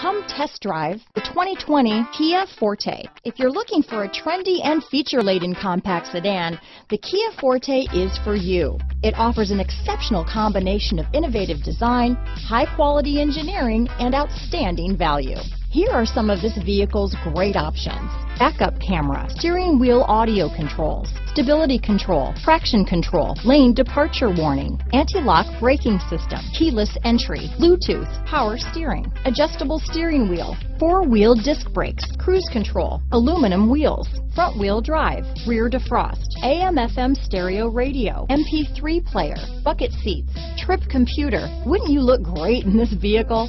Come test drive the 2020 Kia Forte. If you're looking for a trendy and feature-laden compact sedan, the Kia Forte is for you. It offers an exceptional combination of innovative design, high-quality engineering, and outstanding value. Here are some of this vehicle's great options: backup camera, steering wheel audio controls, stability control, traction control, lane departure warning, anti-lock braking system, keyless entry, Bluetooth, power steering, adjustable steering wheel, four-wheel disc brakes, cruise control, aluminum wheels, front-wheel drive, rear defrost, AM/FM stereo radio, MP3 player, bucket seats, trip computer. Wouldn't you look great in this vehicle?